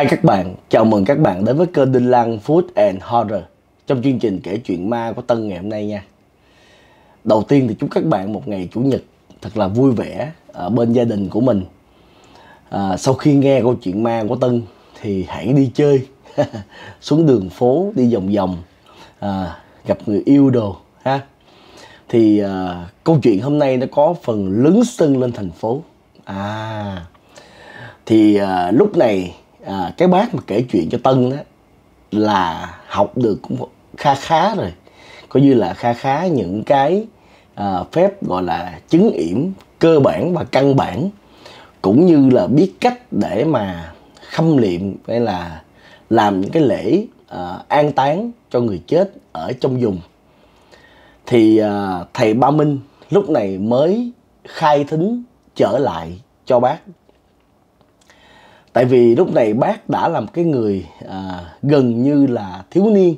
Hi các bạn, chào mừng các bạn đến với kênh Đinh Lăng Food and Horror. Trong chương trình kể chuyện ma của Tân ngày hôm nay nha. Đầu tiên thì chúc các bạn một ngày Chủ nhật thật là vui vẻ ở bên gia đình của mình. Sau khi nghe câu chuyện ma của Tân thì hãy đi chơi xuống đường phố, đi vòng vòng, gặp người yêu đồ ha. Thì câu chuyện hôm nay nó có phần lấn sân lên thành phố. Thì lúc này cái bác mà kể chuyện cho Tân đó là học được cũng khá rồi, coi như là khá những cái phép gọi là chứng yểm cơ bản và căn bản, cũng như là biết cách để mà khâm liệm hay là làm những cái lễ an táng cho người chết ở trong vùng. Thì thầy Ba Minh lúc này mới khai thính trở lại cho bác. Tại vì lúc này bác đã là một cái người gần như là thiếu niên,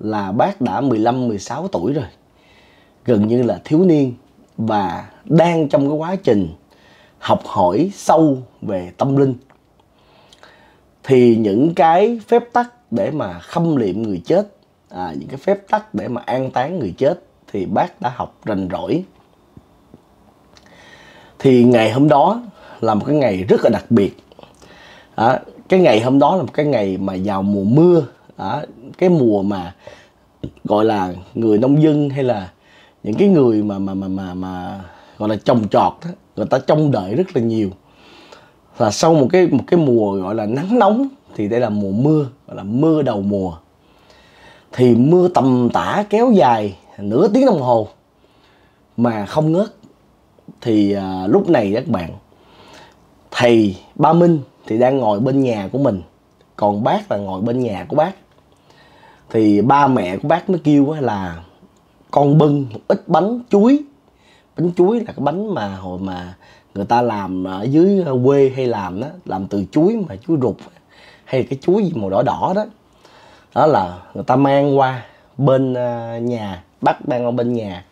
là bác đã 15-16 tuổi rồi, gần như là thiếu niên và đang trong cái quá trình học hỏi sâu về tâm linh. Thì những cái phép tắc để mà khâm liệm người chết, những cái phép tắc để mà an táng người chết thì bác đã học rành rỗi. Thì ngày hôm đó là một cái ngày rất là đặc biệt. Cái ngày hôm đó là một cái ngày mà vào mùa mưa, cái mùa mà gọi là người nông dân hay là những cái người mà gọi là trồng trọt đó, người ta trông đợi rất là nhiều. Và sau một cái mùa gọi là nắng nóng thì đây là mùa mưa, gọi là mưa đầu mùa. Thì mưa tầm tã kéo dài nửa tiếng đồng hồ mà không ngớt. Thì lúc này các bạn, thầy Ba Minh thì đang ngồi bên nhà của mình, còn bác là ngồi bên nhà của bác. Thì ba mẹ của bác mới kêu là con bưng một ít bánh chuối. Bánh chuối là cái bánh mà hồi mà người ta làm ở dưới quê hay làm đó, làm từ chuối mà chuối rụt hay là cái chuối gì màu đỏ đỏ đó. Đó là người ta mang qua bên nhà, bác đang ở bên nhà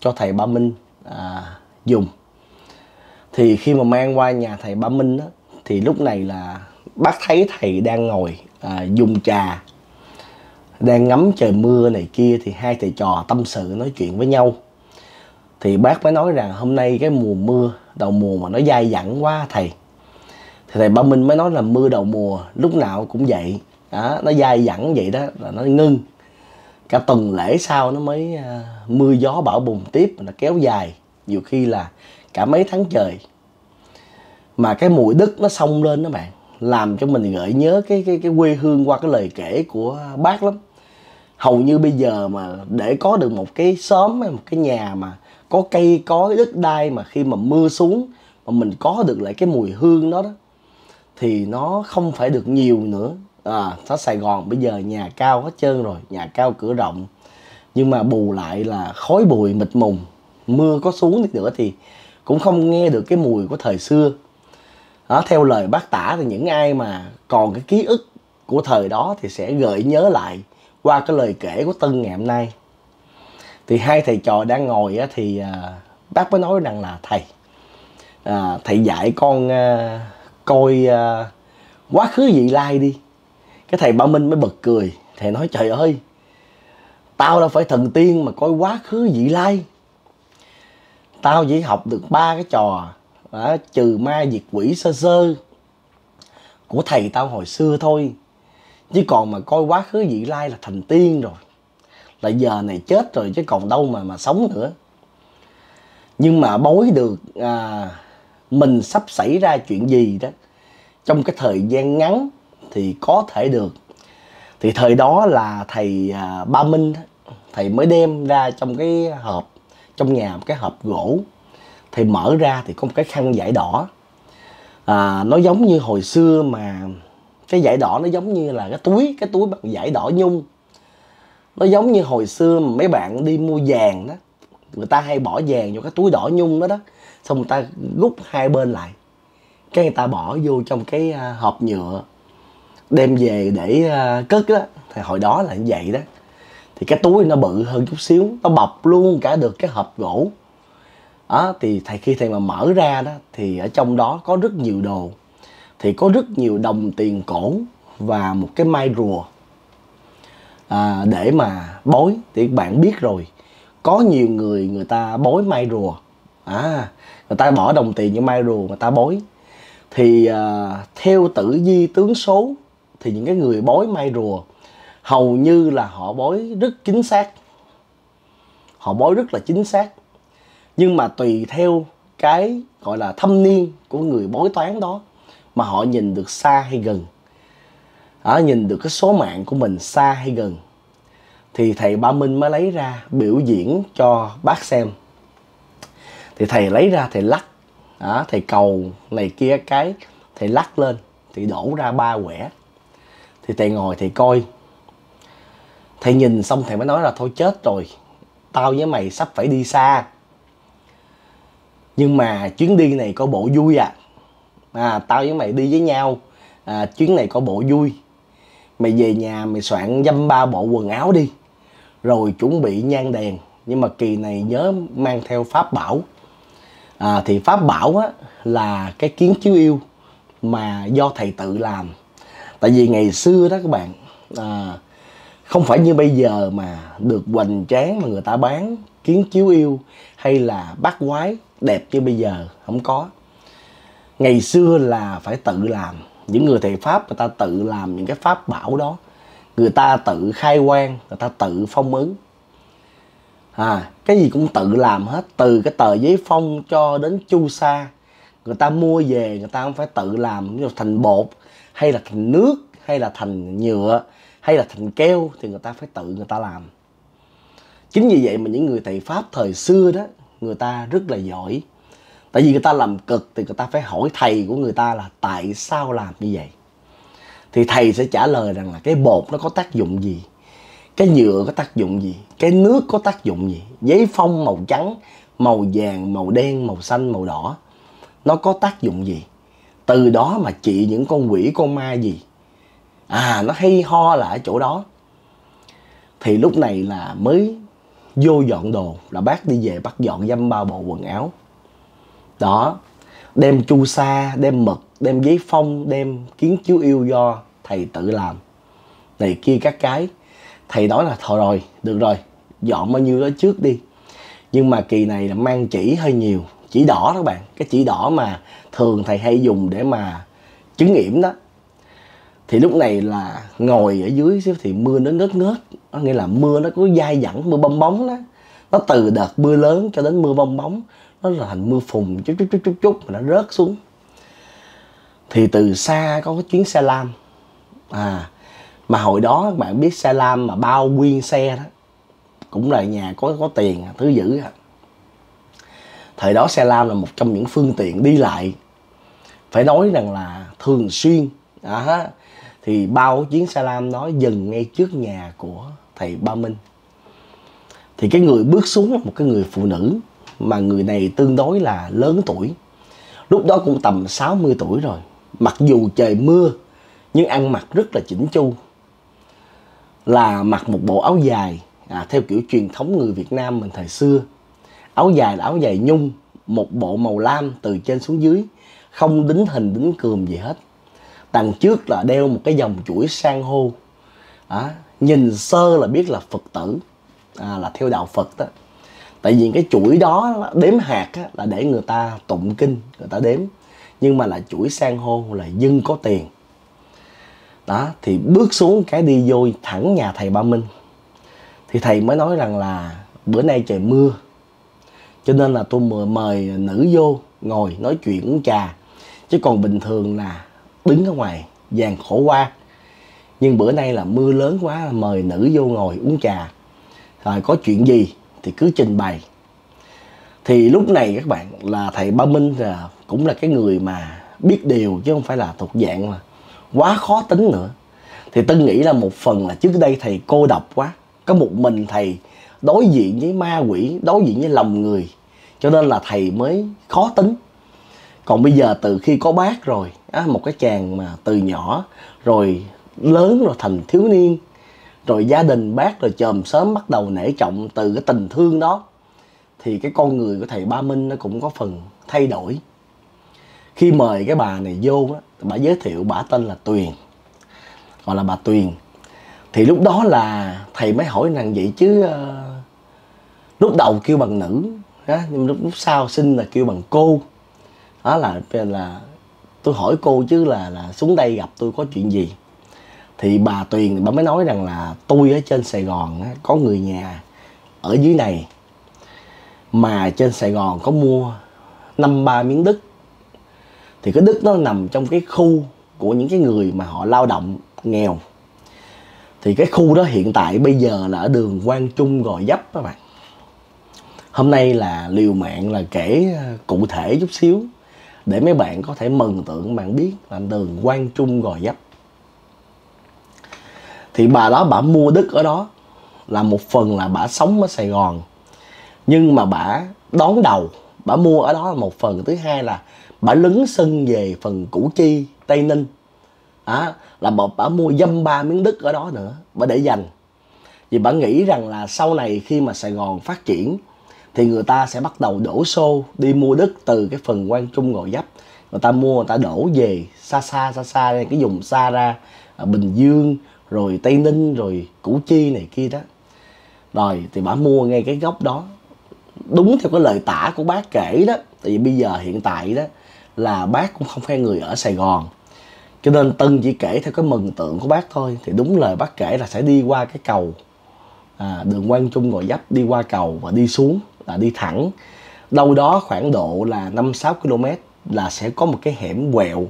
cho thầy Ba Minh dùng. Thì khi mà mang qua nhà thầy Ba Minh á, thì lúc này là bác thấy thầy đang ngồi dùng trà, đang ngắm trời mưa này kia. Thì hai thầy trò tâm sự nói chuyện với nhau. Thì bác mới nói rằng hôm nay cái mùa mưa đầu mùa mà nó dai dẳng quá thầy. Thì thầy Ba Minh mới nói là mưa đầu mùa lúc nào cũng vậy đó, nó dai dẳng vậy đó, là nó ngưng. Cả tuần lễ sau nó mới mưa gió bão bùng tiếp, nó kéo dài nhiều khi là cả mấy tháng trời. Mà cái mùi đất nó xông lên đó bạn, làm cho mình gợi nhớ cái quê hương qua cái lời kể của bác lắm. Hầu như bây giờ mà để có được một cái xóm hay một cái nhà mà có cây, có cái đất đai mà khi mà mưa xuống mà mình có được lại cái mùi hương đó, thì nó không phải được nhiều nữa. Ở Sài Gòn bây giờ nhà cao hết trơn rồi, nhà cao cửa rộng, nhưng mà bù lại là khói bụi mịt mùng. Mưa có xuống đi nữa thì cũng không nghe được cái mùi của thời xưa. Theo lời bác tả thì những ai mà còn cái ký ức của thời đó thì sẽ gợi nhớ lại qua cái lời kể của Tân ngày hôm nay. Thì hai thầy trò đang ngồi thì bác mới nói rằng là thầy, thầy dạy con coi quá khứ vị lai đi. Cái thầy Ba Minh mới bật cười, thầy nói trời ơi, tao đâu phải thần tiên mà coi quá khứ vị lai. Tao chỉ học được ba cái trò trừ ma diệt quỷ sơ sơ của thầy tao hồi xưa thôi. Chứ còn mà coi quá khứ vị lai là thành tiên rồi, là giờ này chết rồi chứ còn đâu mà sống nữa. Nhưng mà bối được mình sắp xảy ra chuyện gì đó trong cái thời gian ngắn thì có thể được. Thì thời đó là thầy Ba Minh thầy mới đem ra trong cái hộp, trong nhà một cái hộp gỗ. Thì mở ra thì có một cái khăn vải đỏ. Nó giống như hồi xưa mà cái vải đỏ nó giống như là cái túi bằng vải đỏ nhung. Nó giống như hồi xưa mà mấy bạn đi mua vàng đó, người ta hay bỏ vàng vô cái túi đỏ nhung đó đó, xong người ta rút hai bên lại, cái người ta bỏ vô trong cái hộp nhựa đem về để cất đó. Thì hồi đó là như vậy đó. Thì cái túi nó bự hơn chút xíu, nó bọc luôn cả được cái hộp gỗ. Thì khi thầy mà mở ra đó thì ở trong đó có rất nhiều đồ. thì có rất nhiều đồng tiền cổ và một cái mai rùa để mà bói. Thì các bạn biết rồi, có nhiều người người ta bói mai rùa, người ta bỏ đồng tiền như mai rùa người ta bói. Thì theo tử vi tướng số thì những cái người bói mai rùa hầu như là họ bói rất chính xác, họ bói rất là chính xác. Nhưng mà tùy theo cái gọi là thâm niên của người bói toán đó mà họ nhìn được xa hay gần, nhìn được cái số mạng của mình xa hay gần. Thì thầy Ba Minh mới lấy ra biểu diễn cho bác xem. Thì thầy lấy ra thầy lắc, thầy cầu này kia cái, thầy lắc lên, thì đổ ra ba quẻ. Thì thầy ngồi thầy coi, thầy nhìn xong thầy mới nói là thôi chết rồi, tao với mày sắp phải đi xa. Nhưng mà chuyến đi này có bộ vui tao với mày đi với nhau, chuyến này có bộ vui. Mày về nhà mày soạn dăm ba bộ quần áo đi, rồi chuẩn bị nhang đèn. Nhưng mà kỳ này nhớ mang theo pháp bảo. Thì pháp bảo là cái kiến chiếu yêu mà do thầy tự làm. Tại vì ngày xưa đó các bạn, không phải như bây giờ mà được hoành tráng mà người ta bán kiến chiếu yêu hay là bát quái đẹp như bây giờ, không có. Ngày xưa là phải tự làm. Những người thầy Pháp người ta tự làm những cái pháp bảo đó, người ta tự khai quang, người ta tự phong ấn, cái gì cũng tự làm hết. Từ cái tờ giấy phong cho đến chu sa, người ta mua về người ta không phải tự làm thành bột hay là thành nước hay là thành nhựa hay là thành keo, thì người ta phải tự người ta làm. Chính vì vậy mà những người thầy Pháp thời xưa đó, người ta rất là giỏi. Tại vì người ta làm cực thì người ta phải hỏi thầy của người ta là tại sao làm như vậy. Thì thầy sẽ trả lời rằng là cái bột nó có tác dụng gì, cái nhựa có tác dụng gì, cái nước có tác dụng gì, giấy phong màu trắng, màu vàng, màu đen, màu xanh, màu đỏ nó có tác dụng gì. Từ đó mà trị những con quỷ, con ma gì nó hay ho là ở chỗ đó. Thì lúc này là mới vô dọn đồ, là bác đi về bác dọn dăm ba bộ quần áo đó, đem chu sa, đem mực, đem giấy phong, đem kiến chiếu yêu do thầy tự làm này kia các cái. Thầy nói là thôi rồi, được rồi, dọn bao nhiêu đó trước đi. Nhưng mà kỳ này là mang chỉ hơi nhiều, chỉ đỏ đó các bạn, cái chỉ đỏ mà thường thầy hay dùng để mà chứng yểm đó. Thì lúc này là ngồi ở dưới thì mưa nó ngớt ngớt, có nghĩa là mưa nó cứ dai dẳng, mưa bong bóng đó. Nó từ đợt mưa lớn cho đến mưa bong bóng, nó là thành mưa phùn chút mà nó rớt xuống. Thì từ xa có cái chuyến xe lam, mà hồi đó các bạn biết xe lam mà bao nguyên xe đó, cũng là nhà có tiền thứ dữ. Thời đó xe lam là một trong những phương tiện đi lại phải nói rằng là thường xuyên. Thì bao chuyến xe lam đó dừng ngay trước nhà của thầy Ba Minh. Thì cái người bước xuống là một cái người phụ nữ, mà người này tương đối là lớn tuổi, lúc đó cũng tầm 60 tuổi rồi. Mặc dù trời mưa nhưng ăn mặc rất là chỉnh chu, là mặc một bộ áo dài theo kiểu truyền thống người Việt Nam mình thời xưa. Áo dài là áo dài nhung, một bộ màu lam từ trên xuống dưới, không đính hình đính cườm gì hết. Đằng trước là đeo một cái dòng chuỗi san hô, nhìn sơ là biết là Phật tử, là theo đạo Phật đó. Tại vì cái chuỗi đó đếm hạt là để người ta tụng kinh, người ta đếm. Nhưng mà là chuỗi san hô là dân có tiền đó. Thì bước xuống cái đi vô thẳng nhà thầy Ba Minh. Thì thầy mới nói rằng là bữa nay trời mưa cho nên là tôi mời nữ vô ngồi nói chuyện uống trà, chứ còn bình thường là đứng ở ngoài vàng khổ qua. Nhưng bữa nay là mưa lớn quá là mời nữ vô ngồi uống trà, rồi có chuyện gì thì cứ trình bày. Thì lúc này các bạn là thầy Ba Minh là cũng là cái người mà biết điều, chứ không phải là thuộc dạng mà quá khó tính nữa. Thì tôi nghĩ là một phần là trước đây thầy cô độc quá, có một mình thầy đối diện với ma quỷ, đối diện với lòng người, cho nên là thầy mới khó tính. Còn bây giờ từ khi có bác rồi, một cái chàng mà từ nhỏ rồi lớn rồi thành thiếu niên, rồi gia đình bác rồi chòm xóm bắt đầu nể trọng từ cái tình thương đó, thì cái con người của thầy Ba Minh nó cũng có phần thay đổi. Khi mời cái bà này vô bả giới thiệu, bả tên là Tuyền, gọi là bà Tuyền. Thì lúc đó là thầy mới hỏi nàng vậy chứ lúc đầu kêu bằng nữ đó, nhưng lúc sau sinh là kêu bằng cô. Đó là tôi hỏi cô chứ là xuống đây gặp tôi có chuyện gì. Thì bà Tuyền bà mới nói rằng là tôi ở trên Sài Gòn có người nhà ở dưới này, mà trên Sài Gòn có mua 53 miếng đất. Thì cái đất nó nằm trong cái khu của những cái người mà họ lao động nghèo. Thì cái khu đó hiện tại bây giờ là ở đường Quang Trung, Gò Vấp các bạn. Hôm nay là liều mạng là kể cụ thể chút xíu để mấy bạn có thể mừng tượng bạn biết là đường Quang Trung, Gò Vấp. Thì bà đó bà mua đất ở đó, là một phần là bà sống ở Sài Gòn, nhưng mà bà đón đầu bà mua ở đó là một phần. Thứ hai là bà lấn sân về phần Củ Chi, Tây Ninh. À, là bà mua dăm ba miếng đất ở đó nữa, bà để dành. Vì bà nghĩ rằng là sau này khi mà Sài Gòn phát triển thì người ta sẽ bắt đầu đổ xô đi mua đất từ cái phần Quang Trung, Gò Vấp. Người ta mua, người ta đổ về xa ra, cái vùng xa ra Bình Dương, rồi Tây Ninh, rồi Củ Chi này kia đó. Rồi thì bà mua ngay cái góc đó, đúng theo cái lời tả của bác kể đó. Tại vì bây giờ hiện tại đó là bác cũng không phải người ở Sài Gòn, cho nên Tân chỉ kể theo cái mừng tượng của bác thôi. Thì đúng lời bác kể là sẽ đi qua cái cầu đường Quang Trung, Gò Vấp, đi qua cầu và đi xuống, là đi thẳng đâu đó khoảng độ là 5-6 km là sẽ có một cái hẻm quẹo.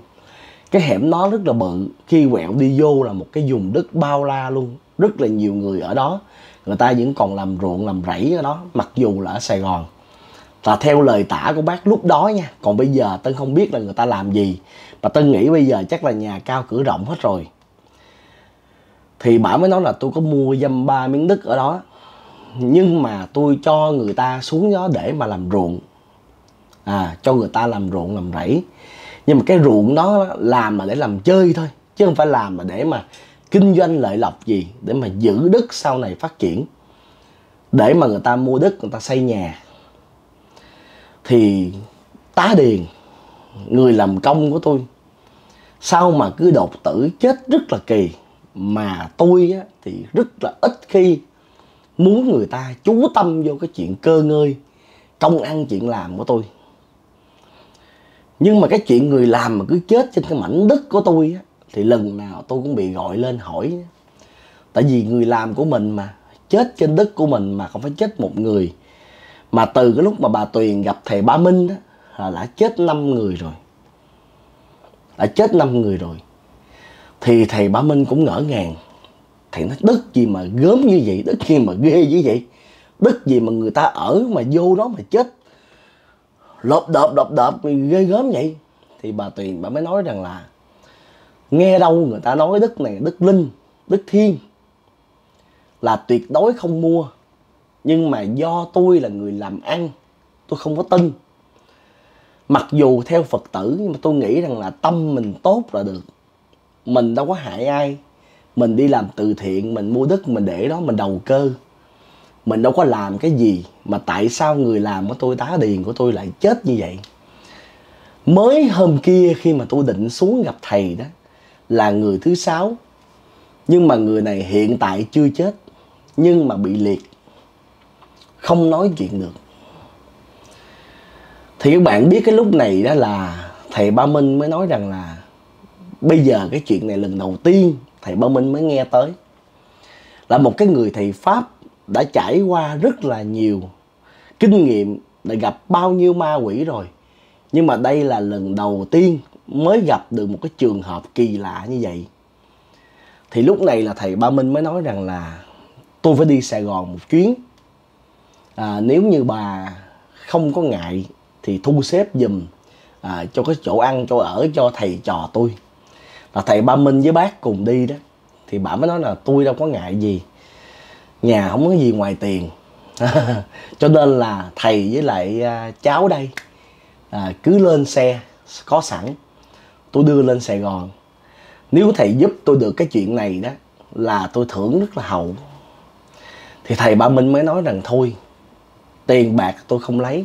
Cái hẻm nó rất là bự, khi quẹo đi vô là một cái vùng đất bao la luôn, rất là nhiều người ở đó, người ta vẫn còn làm ruộng làm rẫy ở đó, mặc dù là ở Sài Gòn. Là theo lời tả của bác lúc đó nha, còn bây giờ Tân không biết là người ta làm gì, mà Tân nghĩ bây giờ chắc là nhà cao cửa rộng hết rồi. Thì bà mới nói là tôi có mua dăm ba miếng đất ở đó, nhưng mà tôi cho người ta xuống đó để mà làm ruộng, cho người ta làm ruộng làm rẫy. Nhưng mà cái ruộng đó làm là để làm chơi thôi, chứ không phải làm là để mà kinh doanh lợi lộc gì, để mà giữ đất sau này phát triển, để mà người ta mua đất người ta xây nhà. Thì tá điền, người làm công của tôi, sao mà cứ đột tử chết rất là kỳ. Mà tôi á, thì rất là ít khi muốn người ta chú tâm vô cái chuyện cơ ngơi, công ăn chuyện làm của tôi. Nhưng mà cái chuyện người làm mà cứ chết trên cái mảnh đất của tôi á, thì lần nào tôi cũng bị gọi lên hỏi. Tại vì người làm của mình mà, chết trên đất của mình mà, không phải chết một người. Mà từ cái lúc mà bà Tuyền gặp thầy Ba Minh đó, là đã chết 5 người rồi. Đã chết 5 người rồi. Thì thầy Ba Minh cũng ngỡ ngàng. Thầy nói đất gì mà gớm như vậy, đất gì mà ghê như vậy, đất gì mà người ta ở mà vô đó mà chết lộp đợp ghê gớm vậy. Thì bà Tuyền bà mới nói rằng là nghe đâu người ta nói đất này đất linh, đất thiên, là tuyệt đối không mua. Nhưng mà do tôi là người làm ăn, tôi không có tin. Mặc dù theo Phật tử, nhưng mà tôi nghĩ rằng là tâm mình tốt là được. Mình đâu có hại ai. Mình đi làm từ thiện, mình mua đất, mình để đó, mình đầu cơ. Mình đâu có làm cái gì. Mà tại sao người làm của tôi, tá điền của tôi lại chết như vậy? Mới hôm kia khi mà tôi định xuống gặp thầy đó, là người thứ 6. Nhưng mà người này hiện tại chưa chết, nhưng mà bị liệt, không nói chuyện được. Thì các bạn biết cái lúc này đó là thầy Ba Minh mới nói rằng là bây giờ cái chuyện này lần đầu tiên thầy Ba Minh mới nghe tới. Là một cái người thầy Pháp đã trải qua rất là nhiều kinh nghiệm, đã gặp bao nhiêu ma quỷ rồi, nhưng mà đây là lần đầu tiên mới gặp được một cái trường hợp kỳ lạ như vậy. Thì lúc này là thầy Ba Minh mới nói rằng là tôi phải đi Sài Gòn một chuyến. Nếu như bà không có ngại thì thu xếp dùm cho cái chỗ ăn, chỗ ở cho thầy trò tôi. Là thầy Ba Minh với bác cùng đi đó. Thì bà mới nói là tôi đâu có ngại gì, nhà không có gì ngoài tiền. Cho nên là thầy với lại cháu đây cứ lên xe có sẵn, tôi đưa lên Sài Gòn. Nếu thầy giúp tôi được cái chuyện này đó là tôi thưởng rất là hậu. Thì thầy Ba Minh mới nói rằng thôi, tiền bạc tôi không lấy,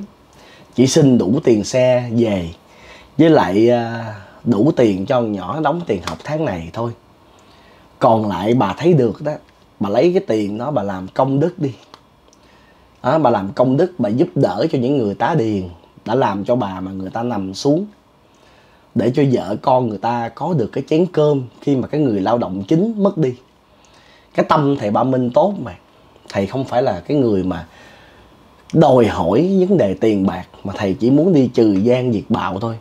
chỉ xin đủ tiền xe về với lại đủ tiền cho con nhỏ đóng tiền học tháng này thôi. Còn lại bà thấy được đó, bà lấy cái tiền đó bà làm công đức đi. Đó, bà làm công đức, bà giúp đỡ cho những người tá điền đã làm cho bà mà người ta nằm xuống, để cho vợ con người ta có được cái chén cơm khi mà cái người lao động chính mất đi. Cái tâm thầy Ba Minh tốt mà. Thầy không phải là cái người mà đòi hỏi vấn đề tiền bạc, mà thầy chỉ muốn đi trừ gian diệt bạo thôi.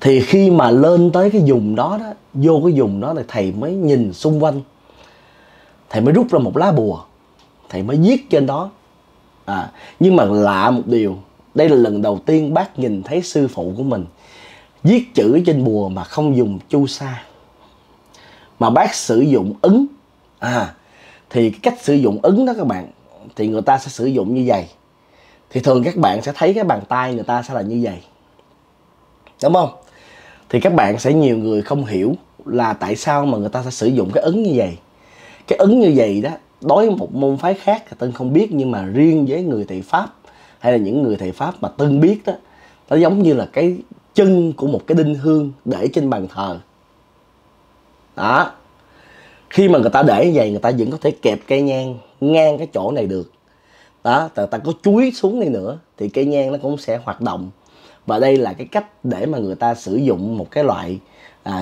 Thì khi mà lên tới cái vùng đó, đó, vô cái vùng đó thì thầy mới nhìn xung quanh, thầy mới rút ra một lá bùa, thầy mới viết trên đó. Nhưng mà lạ một điều, đây là lần đầu tiên bác nhìn thấy sư phụ của mình viết chữ trên bùa mà không dùng chu sa, mà bác sử dụng ấn. Thì cái cách sử dụng ấn đó các bạn, thì người ta sẽ sử dụng như vậy. Thì thường các bạn sẽ thấy cái bàn tay người ta sẽ là như vậy, đúng không? Thì các bạn sẽ nhiều người không hiểu là tại sao mà người ta sẽ sử dụng cái ấn như vậy. Cái ấn như vậy đó, đối với một môn phái khác thì Tân không biết, nhưng mà riêng với người thầy Pháp hay là những người thầy Pháp mà Tân biết đó, nó giống như là cái chân của một cái đinh hương để trên bàn thờ. Đó, khi mà người ta để như vậy, người ta vẫn có thể kẹp cây nhang ngang cái chỗ này được. Đó, ta có chúi xuống đây nữa thì cây nhang nó cũng sẽ hoạt động. Và đây là cái cách để mà người ta sử dụng một cái loại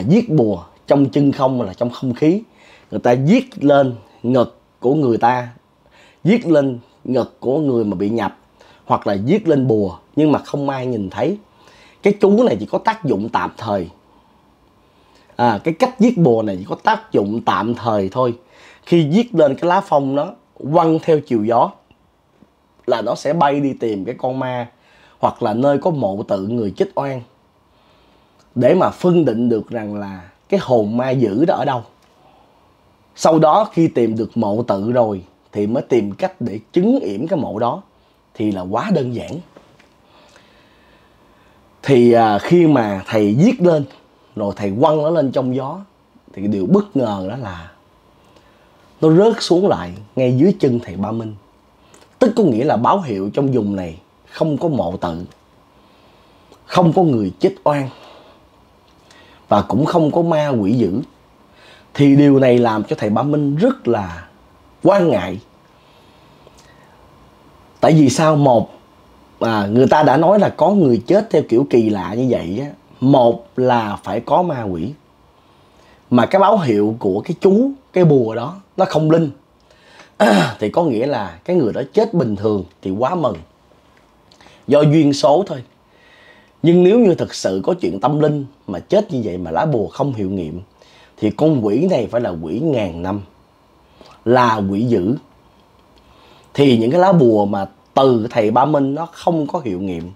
viết bùa trong chân không, là trong không khí. Người ta viết lên ngực của người ta, viết lên ngực của người mà bị nhập, hoặc là viết lên bùa nhưng mà không ai nhìn thấy. Cái chú này chỉ có tác dụng tạm thời. Cái cách viết bùa này chỉ có tác dụng tạm thời thôi. Khi viết lên cái lá phong nó quăng theo chiều gió là nó sẽ bay đi tìm cái con ma, hoặc là nơi có mộ tự người chết oan, để mà phân định được rằng là cái hồn ma dữ đó ở đâu. Sau đó khi tìm được mộ tự rồi thì mới tìm cách để trấn yểm cái mộ đó. Thì là quá đơn giản. Thì khi mà thầy viết lên rồi thầy quăng nó lên trong gió, thì điều bất ngờ đó là nó rớt xuống lại ngay dưới chân thầy Ba Minh. Tức có nghĩa là báo hiệu trong vùng này không có mộ tự, không có người chết oan, và cũng không có ma quỷ dữ. Thì điều này làm cho thầy Ba Minh rất là quan ngại. Tại vì sao? Một, người ta đã nói là có người chết theo kiểu kỳ lạ như vậy á, một là phải có ma quỷ. Mà cái báo hiệu của cái chú, cái bùa đó nó không linh, thì có nghĩa là cái người đó chết bình thường thì quá mừng, do duyên số thôi. Nhưng nếu như thực sự có chuyện tâm linh mà chết như vậy mà lá bùa không hiệu nghiệm, thì con quỷ này phải là quỷ ngàn năm, là quỷ dữ. Thì những cái lá bùa mà từ thầy Ba Minh nó không có hiệu nghiệm,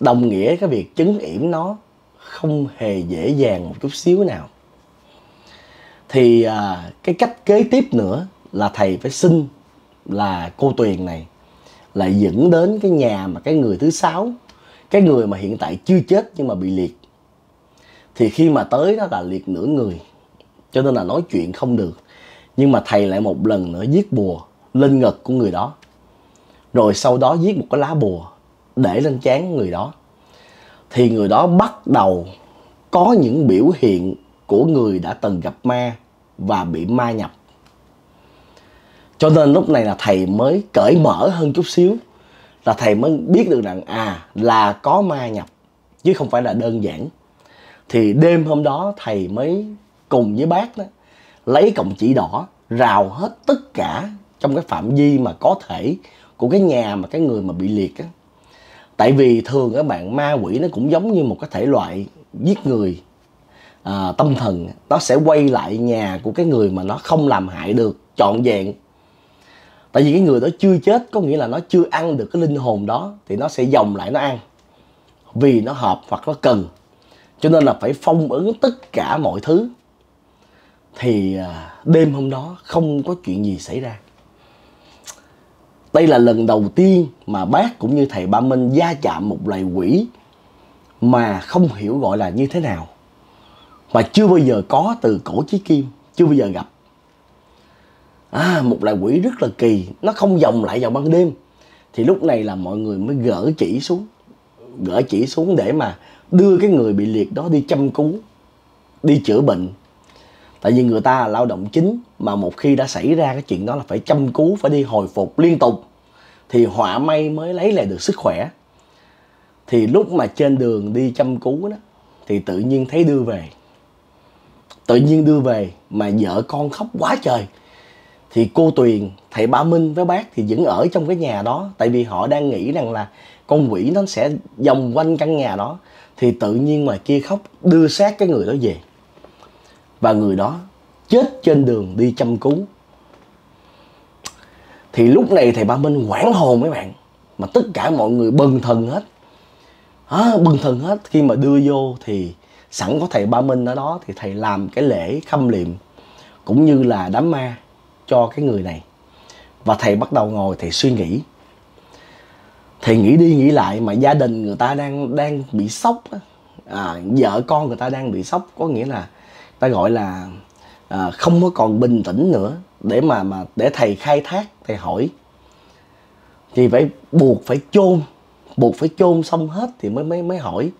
đồng nghĩa cái việc trấn yểm nó không hề dễ dàng một chút xíu nào. Thì cái cách kế tiếp nữa là thầy phải xin là cô Tuyền này lại dẫn đến cái nhà mà cái người thứ 6, cái người mà hiện tại chưa chết nhưng mà bị liệt. Thì khi mà tới đó là liệt nửa người, cho nên là nói chuyện không được. Nhưng mà thầy lại một lần nữa viết bùa lên ngực của người đó, rồi sau đó viết một cái lá bùa để lên trán người đó. Thì người đó bắt đầu có những biểu hiện của người đã từng gặp ma và bị ma nhập. Cho nên lúc này là thầy mới cởi mở hơn chút xíu, là thầy mới biết được rằng là có ma nhập, chứ không phải là đơn giản. Thì đêm hôm đó thầy mới cùng với bác đó lấy cọng chỉ đỏ rào hết tất cả trong cái phạm vi mà có thể của cái nhà mà cái người mà bị liệt á. Tại vì thường các bạn, ma quỷ nó cũng giống như một cái thể loại giết người tâm thần. Nó sẽ quay lại nhà của cái người mà nó không làm hại được trọn vẹn. Tại vì cái người đó chưa chết, có nghĩa là nó chưa ăn được cái linh hồn đó, thì nó sẽ vòng lại nó ăn, vì nó hợp hoặc nó cần. Cho nên là phải phong ấn tất cả mọi thứ. Thì đêm hôm đó không có chuyện gì xảy ra. Đây là lần đầu tiên mà bác cũng như thầy Ba Minh va chạm một loài quỷ mà không hiểu gọi là như thế nào, mà chưa bao giờ có từ cổ chí kim, chưa bao giờ gặp. Một loài quỷ rất là kỳ, nó không vòng lại vào ban đêm. Thì lúc này là mọi người mới gỡ chỉ xuống để mà đưa cái người bị liệt đó đi chăm cứu, đi chữa bệnh. Tại vì người ta là lao động chính, mà một khi đã xảy ra cái chuyện đó là phải chăm cứu, phải đi hồi phục liên tục thì họa may mới lấy lại được sức khỏe. Thì lúc mà trên đường đi chăm cứu đó thì tự nhiên thấy đưa về, tự nhiên đưa về mà vợ con khóc quá trời. Thì cô Tuyền, thầy Ba Minh với bác thì vẫn ở trong cái nhà đó, tại vì họ đang nghĩ rằng là con quỷ nó sẽ vòng quanh căn nhà đó. Thì tự nhiên ngoài kia khóc đưa xác cái người đó về, và người đó chết trên đường đi chăm cứu. Thì lúc này thầy Ba Minh hoảng hồn mấy bạn, mà tất cả mọi người bần thần hết, bần thần hết. Khi mà đưa vô thì sẵn có thầy Ba Minh ở đó, thì thầy làm cái lễ khâm liệm cũng như là đám ma cho cái người này. Và thầy bắt đầu ngồi thầy suy nghĩ, thầy nghĩ đi nghĩ lại, mà gia đình người ta đang bị sốc, vợ con người ta đang bị sốc, có nghĩa là ta gọi là không có còn bình tĩnh nữa để mà để thầy khai thác, thầy hỏi. Thì phải buộc phải chôn xong hết thì mới hỏi.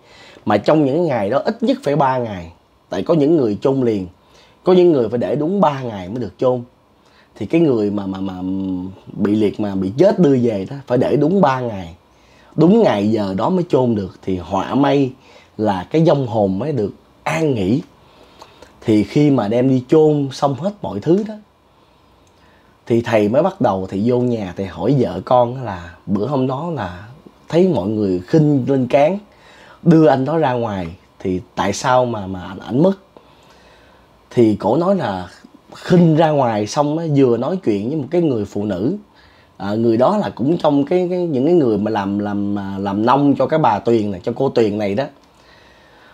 Mà trong những ngày đó ít nhất phải 3 ngày, tại có những người chôn liền, có những người phải để đúng 3 ngày mới được chôn. Thì cái người mà bị liệt mà bị chết đưa về đó phải để đúng 3 ngày, đúng ngày giờ đó mới chôn được. Thì họa may là cái vong hồn mới được an nghỉ. Thì khi mà đem đi chôn xong hết mọi thứ đó thì thầy mới bắt đầu thầy vô nhà, thầy hỏi vợ con là bữa hôm đó là thấy mọi người khinh lên cán đưa anh đó ra ngoài, thì tại sao mà ảnh mất. Thì cổ nói là khinh ra ngoài xong đó, vừa nói chuyện với một cái người phụ nữ, người đó là cũng trong những cái người mà làm nông cho cái bà Tuyền này, cho cô Tuyền này đó.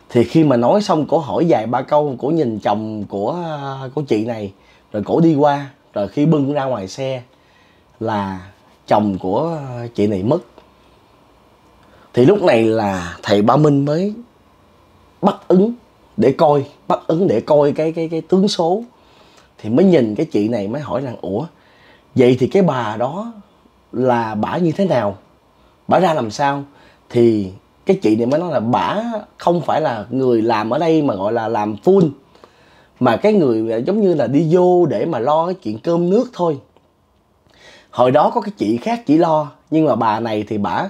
Thì khi mà nói xong cổ hỏi vài ba câu, cổ nhìn chồng của chị này rồi cổ đi qua. Rồi khi bưng ra ngoài xe là chồng của chị này mất. Thì lúc này là thầy Ba Minh mới bắt ứng để coi cái tướng số. Thì mới nhìn cái chị này mới hỏi là ủa vậy thì cái bà đó là bả như thế nào, bả ra làm sao. Thì cái chị này mới nói là bả không phải là người làm ở đây mà gọi là làm full, mà cái người giống như là đi vô để mà lo cái chuyện cơm nước thôi. Hồi đó có cái chị khác chỉ lo, nhưng mà bà này thì bả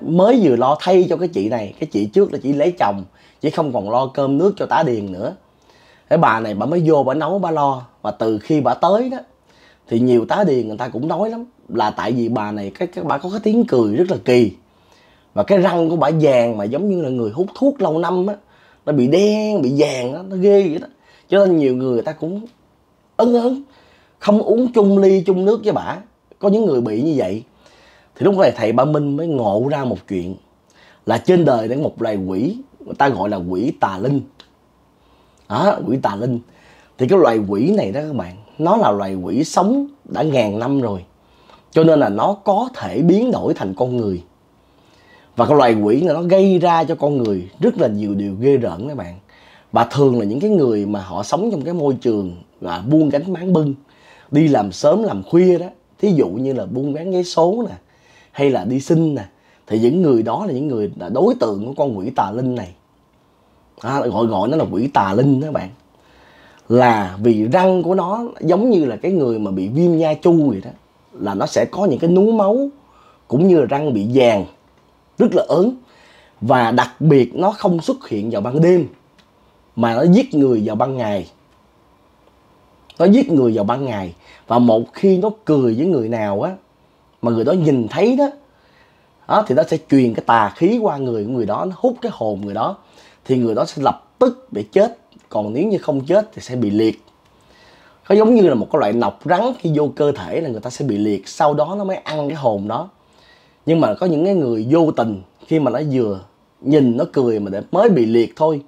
mới vừa lo thay cho cái chị này. Cái chị trước là chỉ lấy chồng, chỉ không còn lo cơm nước cho tá điền nữa. Cái bà này bả mới vô bả nấu bả lo. Và từ khi bả tới đó thì nhiều tá điền người ta cũng nói lắm, là tại vì bà này cái bả có cái tiếng cười rất là kỳ, và cái răng của bả vàng mà giống như là người hút thuốc lâu năm á, nó bị đen bị vàng đó, nó ghê vậy đó. Cho nên nhiều người ta cũng ấn không uống chung ly chung nước với bả. Có những người bị như vậy. Thì lúc này thầy Ba Minh mới ngộ ra một chuyện, là trên đời đến một loài quỷ, người ta gọi là quỷ tà linh. Quỷ tà linh. Thì cái loài quỷ này đó các bạn, nó là loài quỷ sống đã ngàn năm rồi, cho nên là nó có thể biến đổi thành con người. Và cái loài quỷ này nó gây ra cho con người rất là nhiều điều ghê rợn các bạn. Và thường là những cái người mà họ sống trong cái môi trường là buôn gánh bán bưng, đi làm sớm làm khuya đó, thí dụ như là buôn bán vé số nè, hay là đi xin nè, thì những người đó là những người là đối tượng của con quỷ tà linh này. Gọi nó là quỷ tà linh đó bạn, là vì răng của nó giống như là cái người mà bị viêm nha chu vậy đó, là nó sẽ có những cái núi máu cũng như là răng bị vàng rất là ớn. Và đặc biệt nó không xuất hiện vào ban đêm, mà nó giết người vào ban ngày. Nó giết người vào ban ngày. Và một khi nó cười với người nào á, mà người đó nhìn thấy đó, thì nó sẽ truyền cái tà khí qua người của người đó, nó hút cái hồn người đó, thì người đó sẽ lập tức bị chết. Còn nếu như không chết thì sẽ bị liệt. Nó giống như là một cái loại nọc rắn, khi vô cơ thể là người ta sẽ bị liệt, sau đó nó mới ăn cái hồn đó. Nhưng mà có những cái người vô tình, khi mà nó vừa nhìn nó cười mà để mới bị liệt thôi,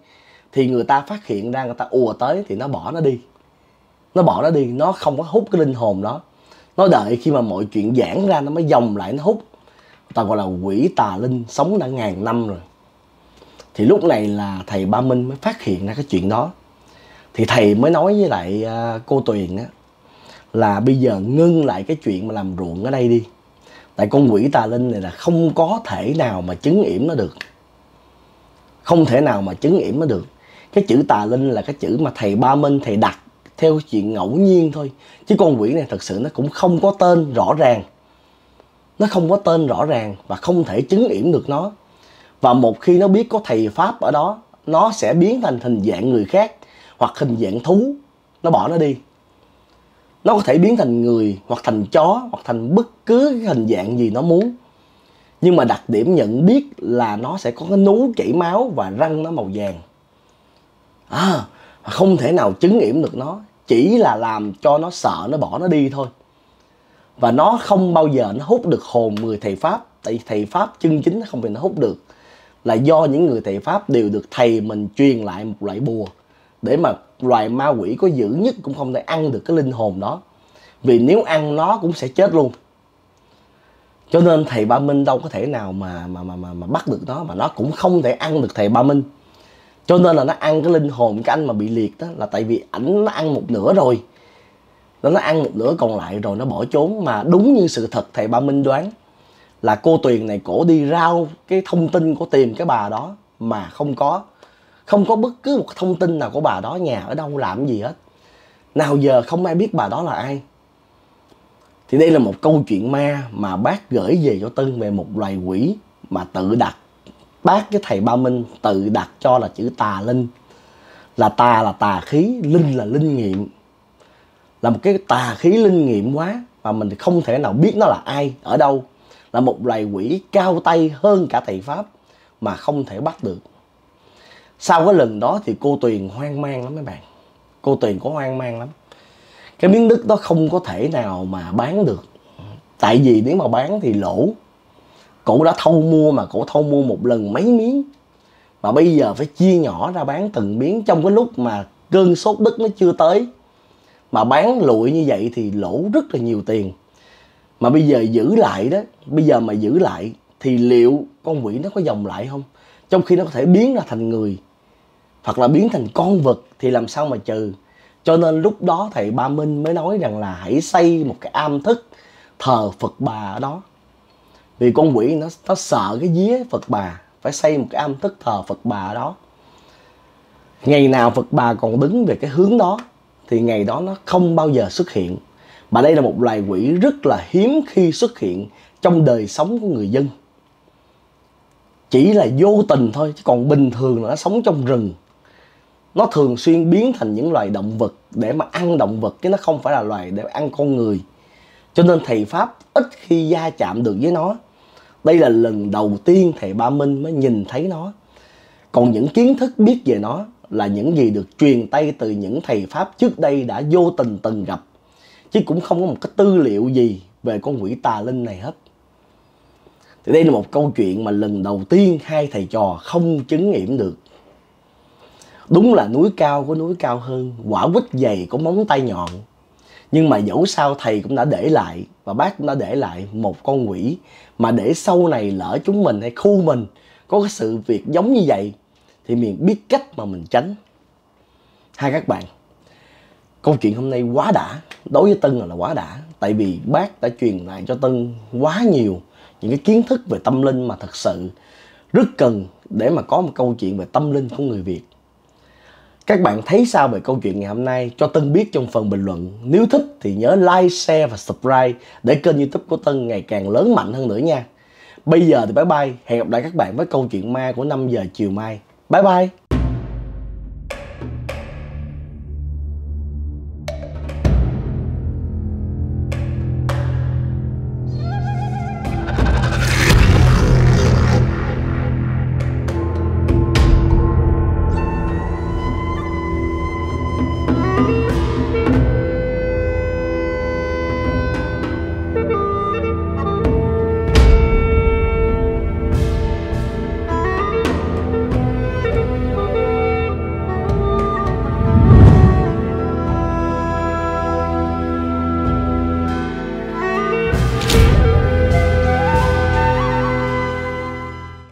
thì người ta phát hiện ra, người ta ùa tới thì nó bỏ nó đi. Nó bỏ nó đi, nó không có hút cái linh hồn đó. Nó đợi khi mà mọi chuyện giãn ra nó mới dòng lại nó hút. Người ta gọi là quỷ tà linh, sống đã ngàn năm rồi. Thì lúc này là thầy Ba Minh mới phát hiện ra cái chuyện đó. Thì thầy mới nói với lại cô Tuyền á, là bây giờ ngưng lại cái chuyện mà làm ruộng ở đây đi. Tại con quỷ tà linh này là không có thể nào mà chứng yểm nó được, không thể nào mà chứng yểm nó được. Cái chữ tà linh là cái chữ mà thầy Ba Minh thầy đặt theo chuyện ngẫu nhiên thôi, chứ con quỷ này thật sự nó cũng không có tên rõ ràng, nó không có tên rõ ràng và không thể chứng yểm được nó. Và một khi nó biết có thầy pháp ở đó, nó sẽ biến thành hình dạng người khác hoặc hình dạng thú, nó bỏ nó đi. Nó có thể biến thành người hoặc thành chó hoặc thành bất cứ cái hình dạng gì nó muốn. Nhưng mà đặc điểm nhận biết là nó sẽ có cái nú chảy máu và răng nó màu vàng. Không thể nào chứng yểm được nó, chỉ là làm cho nó sợ, nó bỏ nó đi thôi. Và nó không bao giờ nó hút được hồn người thầy pháp, tại vì thầy pháp chân chính nó không thể nó hút được. Là do những người thầy pháp đều được thầy mình truyền lại một loại bùa, để mà loài ma quỷ có dữ nhất cũng không thể ăn được cái linh hồn đó, vì nếu ăn nó cũng sẽ chết luôn. Cho nên thầy Ba Minh đâu có thể nào mà bắt được nó, mà nó cũng không thể ăn được thầy Ba Minh. Cho nên là nó ăn cái linh hồn cái anh mà bị liệt đó, là tại vì ảnh nó ăn một nửa rồi, nó ăn một nửa còn lại rồi nó bỏ trốn. Mà đúng như sự thật thầy Ba Minh đoán, là cô Tuyền này cổ đi rao cái thông tin của tìm cái bà đó mà không có bất cứ một thông tin nào của bà đó, nhà ở đâu làm gì hết. Nào giờ không ai biết bà đó là ai. Thì đây là một câu chuyện ma mà bác gửi về cho Tân, về một loài quỷ mà tự đặt, bác với thầy Ba Minh tự đặt cho là chữ tà linh. Là tà khí, linh là linh nghiệm, là một cái tà khí linh nghiệm quá mà mình không thể nào biết nó là ai, ở đâu. Là một loài quỷ cao tay hơn cả thầy pháp mà không thể bắt được. Sau cái lần đó thì cô Tuyền hoang mang lắm mấy bạn. Cô Tuyền có hoang mang lắm. Cái miếng đất đó không có thể nào mà bán được, tại vì nếu mà bán thì lỗ. Cổ đã thâu mua mà, cổ thâu mua một lần mấy miếng, mà bây giờ phải chia nhỏ ra bán từng miếng trong cái lúc mà cơn sốt đất nó chưa tới. Mà bán lụi như vậy thì lỗ rất là nhiều tiền. Mà bây giờ giữ lại đó, bây giờ mà giữ lại thì liệu con quỷ nó có vòng lại không? Trong khi nó có thể biến ra thành người hoặc là biến thành con vật thì làm sao mà trừ. Cho nên lúc đó thầy Ba Minh mới nói rằng là hãy xây một cái am thức thờ Phật Bà ở đó. Vì con quỷ nó sợ cái vía Phật Bà, phải xây một cái am thức thờ Phật Bà ở đó. Ngày nào Phật Bà còn đứng về cái hướng đó thì ngày đó nó không bao giờ xuất hiện. Mà đây là một loài quỷ rất là hiếm khi xuất hiện trong đời sống của người dân, chỉ là vô tình thôi, chứ còn bình thường là nó sống trong rừng. Nó thường xuyên biến thành những loài động vật để mà ăn động vật, chứ nó không phải là loài để ăn con người. Cho nên thầy pháp ít khi va chạm được với nó. Đây là lần đầu tiên thầy Ba Minh mới nhìn thấy nó. Còn những kiến thức biết về nó là những gì được truyền tay từ những thầy pháp trước đây đã vô tình từng gặp, chứ cũng không có một cái tư liệu gì về con quỷ tà linh này hết. Thì đây là một câu chuyện mà lần đầu tiên hai thầy trò không chứng nghiệm được. Đúng là núi cao có núi cao hơn, quả quýt dày có móng tay nhọn. Nhưng mà dẫu sao thầy cũng đã để lại, và bác cũng đã để lại một con quỷ mà để sau này lỡ chúng mình hay khu mình có cái sự việc giống như vậy thì mình biết cách mà mình tránh. Hai các bạn, câu chuyện hôm nay quá đã. Đối với Tân là quá đã, tại vì bác đã truyền lại cho Tân quá nhiều những cái kiến thức về tâm linh mà thật sự rất cần để mà có một câu chuyện về tâm linh của người Việt. Các bạn thấy sao về câu chuyện ngày hôm nay? Cho Tân biết trong phần bình luận. Nếu thích thì nhớ like, share và subscribe để kênh YouTube của Tân ngày càng lớn mạnh hơn nữa nha. Bây giờ thì bye bye. Hẹn gặp lại các bạn với câu chuyện ma của 5 giờ chiều mai. Bye bye.